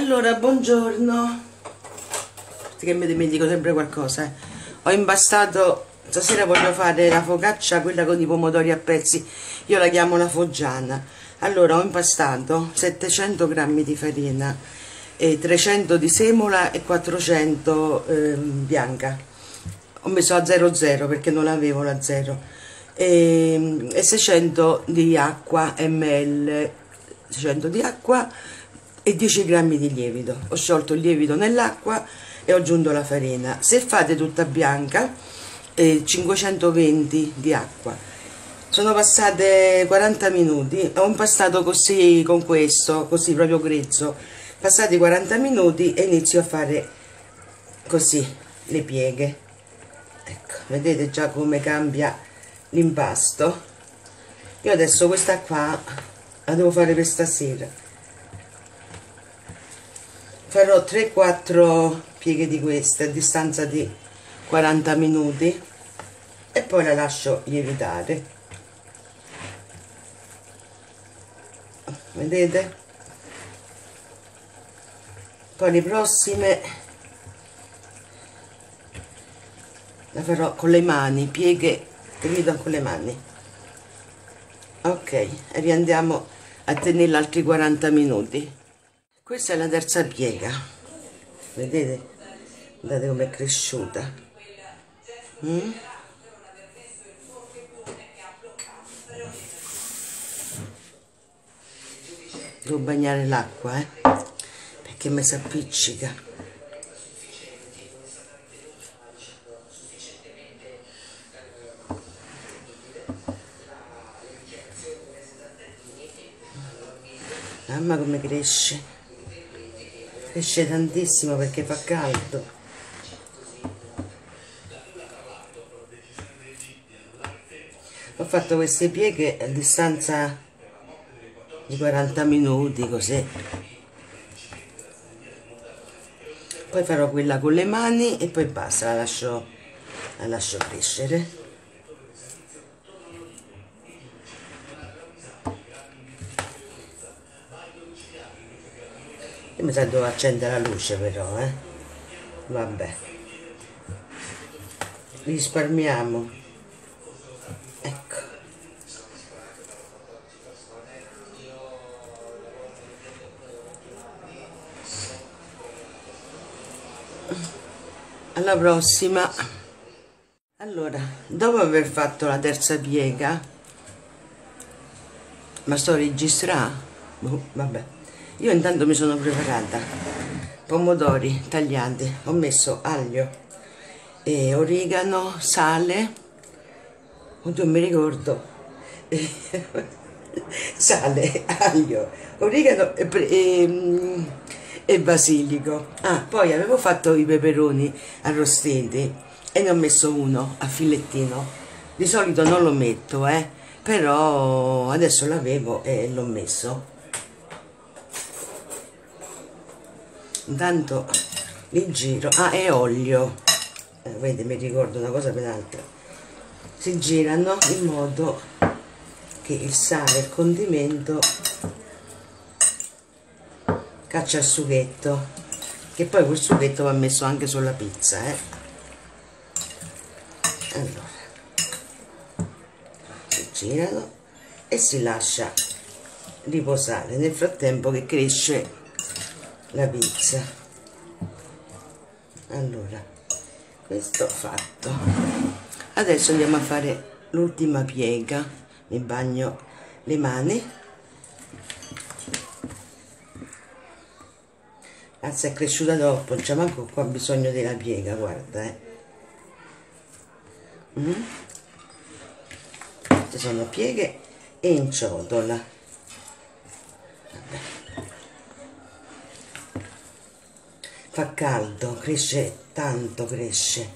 Allora, buongiorno. Che mi dimentico sempre qualcosa, eh. Ho imbastato, stasera voglio fare la focaccia, quella con i pomodori a pezzi, io la chiamo la foggiana. Allora, ho impastato 700 g di farina e 300 di semola e 400 bianca. Ho messo a 00 perché non avevo la 0 e 600 di acqua ml, 600 di acqua e 10 g di lievito. Ho sciolto il lievito nell'acqua e ho aggiunto la farina. Se fate tutta bianca, 520 di acqua. Sono passate 40 minuti, ho impastato così con questo, così proprio grezzo. Passati 40 minuti e inizio a fare così le pieghe. Ecco, vedete già come cambia l'impasto. Io adesso questa qua la devo fare per stasera. Farò 3-4 pieghe di queste a distanza di 40 minuti e poi la lascio lievitare. Vedete? Poi le prossime la farò con le mani, pieghe che mi do con le mani. Ok, e riandiamo a tenerla altri 40 minuti. Questa è la terza piega. Vedete? Guardate com'è cresciuta. Devo bagnare l'acqua, perché mi si appiccica. Mamma, come cresce. Cresce tantissimo perché fa caldo. Ho fatto queste pieghe a distanza di 40 minuti così. Poi farò quella con le mani e poi basta, la lascio crescere. Io mi sa che devo accendere la luce però, vabbè, risparmiamo, ecco. Alla prossima. Allora, dopo aver fatto la terza piega, ma sto registrando? Vabbè. Io intanto mi sono preparata, pomodori tagliati, ho messo aglio, e origano, sale, oddio mi ricordo, sale, aglio, origano e basilico. Ah, poi avevo fatto i peperoni arrostiti e ne ho messo uno a filettino, di solito non lo metto, però adesso l'avevo e l'ho messo. Intanto li giro, e olio, vedete, mi ricordo una cosa per l'altra. Si girano in modo che il sale e il condimento caccia il sughetto, che poi quel sughetto va messo anche sulla pizza, Allora si girano e si lascia riposare nel frattempo che cresce la pizza. Allora, questo fatto, adesso andiamo a fare l'ultima piega. Mi bagno le mani, anzi è cresciuta troppo, non c'è manco qua bisogno della piega, guarda, Queste sono pieghe e in ciotola. Fa caldo, cresce tanto, cresce,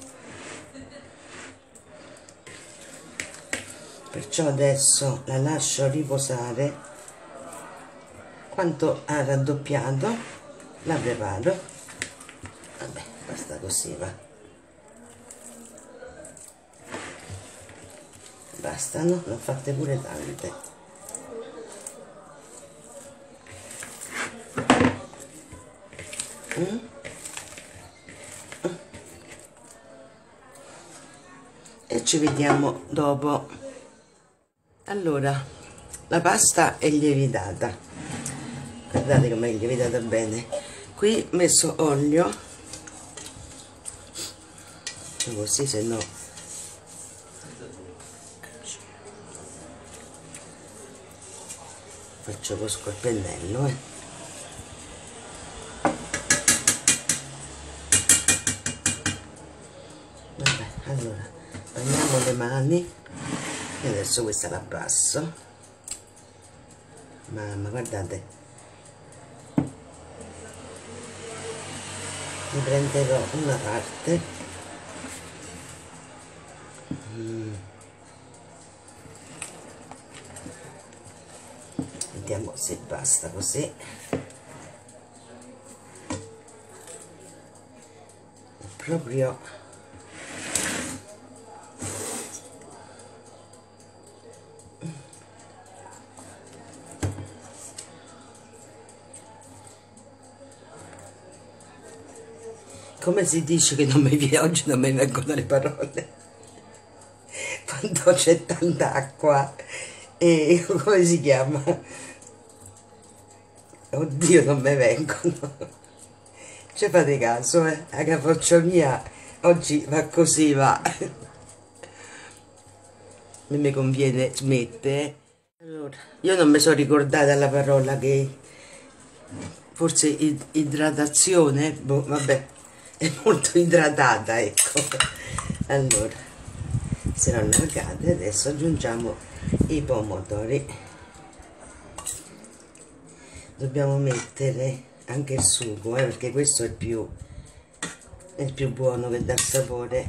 perciò adesso la lascio riposare. Quanto ha raddoppiato la preparo, vabbè, basta così, va, bastano, l'ho fatte pure tante. e ci vediamo dopo. Allora, la pasta è lievitata, guardate com'è lievitata bene. Qui ho messo olio così, se no faccio così col pennello, Vabbè, allora bagniamo le mani e adesso questa la abbasso. Mamma, guardate, ne prenderò una parte. Vediamo se basta così. È proprio come si dice che non mi viene, oggi non mi vengono le parole quando c'è tanta acqua, e come si chiama? Oddio, non mi vengono, cioè fate caso, la capoccia mia oggi va così, va, non mi conviene smettere. Allora, io non mi sono ricordata la parola, che forse idratazione, boh, vabbè, è molto idratata, ecco. Allora, se non allargate, adesso aggiungiamo i pomodori. Dobbiamo mettere anche il sugo, perché questo è il più buono, che dà sapore.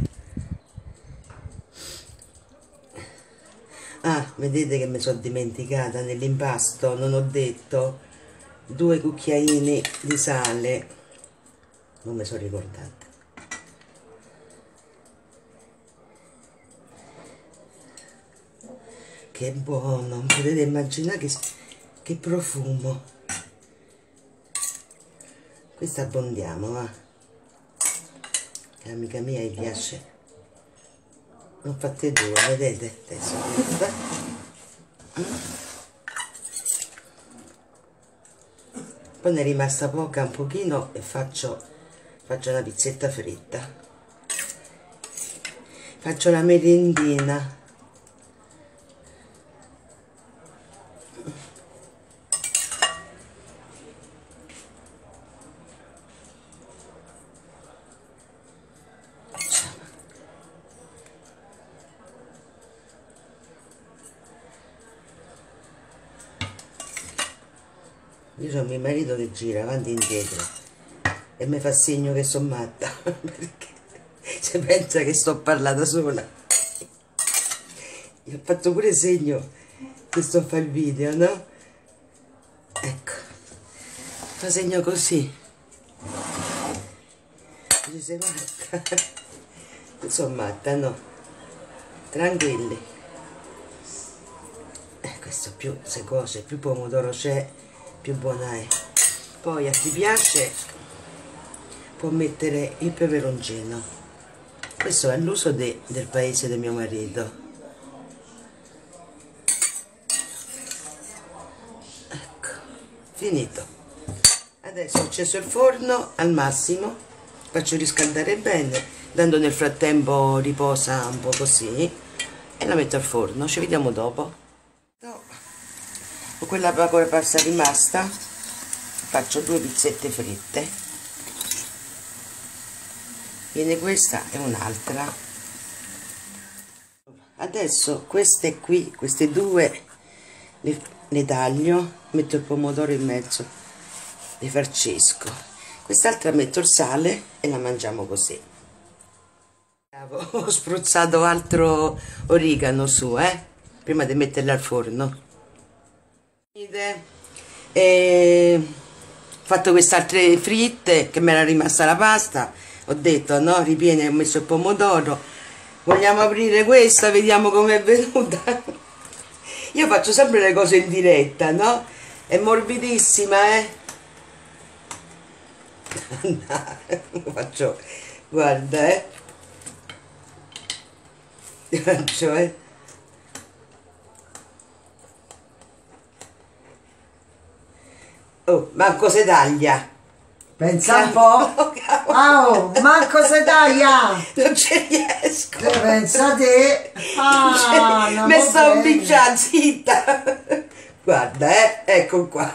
Ah, vedete che mi sono dimenticata nell'impasto, non ho detto 2 cucchiaini di sale, non mi sono ricordata. Che buono, potete immaginare che profumo. Questa abbondiamo, va, che amica mia gli piace. Ne ho fatte 2, vedete? Adesso questa. Poi ne è rimasta poca, un pochino, e faccio una pizzetta fritta. Faccio la merendina. Io c'ho mio marito che gira avanti e indietro e mi fa segno che sono matta perché se pensa che sto parlando sola. Gli ho fatto pure segno che sto a fare il video, no? Ecco, fa segno così, dice sei matta. Non sono matta, no, tranquilli. Questo più se cose, più pomodoro c'è, più buona è. Poi a chi piace può mettere il peperoncino, questo è l'uso del paese di mio marito, ecco, finito. Adesso ho acceso il forno al massimo, faccio riscaldare bene, dando nel frattempo riposa un po' così, e la metto al forno. Ci vediamo dopo. Con quella poca pasta rimasta faccio 2 pizzette fritte, viene questa e un'altra. Adesso queste qui, queste 2 le taglio, metto il pomodoro in mezzo, le farcisco, quest'altra metto il sale e la mangiamo così. Ho spruzzato altro origano su, prima di metterla al forno. E ho fatto queste altre fritte, che mi era rimasta la pasta, ho detto no, ripiene, ho messo il pomodoro. Vogliamo aprire questa, vediamo com'è venuta. Io faccio sempre le cose in diretta, no? È morbidissima, andare, lo faccio, guarda, ti faccio, oh, manco se taglia, pensa un po', oh, manco se taglia, non ci riesco, pensa te, ah, mi sto impicciando, zitta, guarda, ecco qua.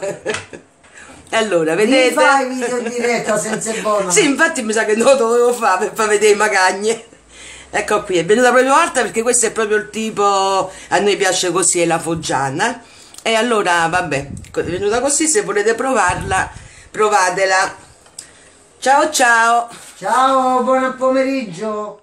Allora, vedete? Mi fai video in diretta senza il buono? Sì, infatti mi sa che non lo dovevo fare per far vedere i magagne. Ecco qui, è venuta proprio alta perché questo è proprio il tipo, a noi piace così, è la foggiana. E allora, vabbè, è venuta così, se volete provarla, provatela. Ciao ciao! Ciao, buon pomeriggio!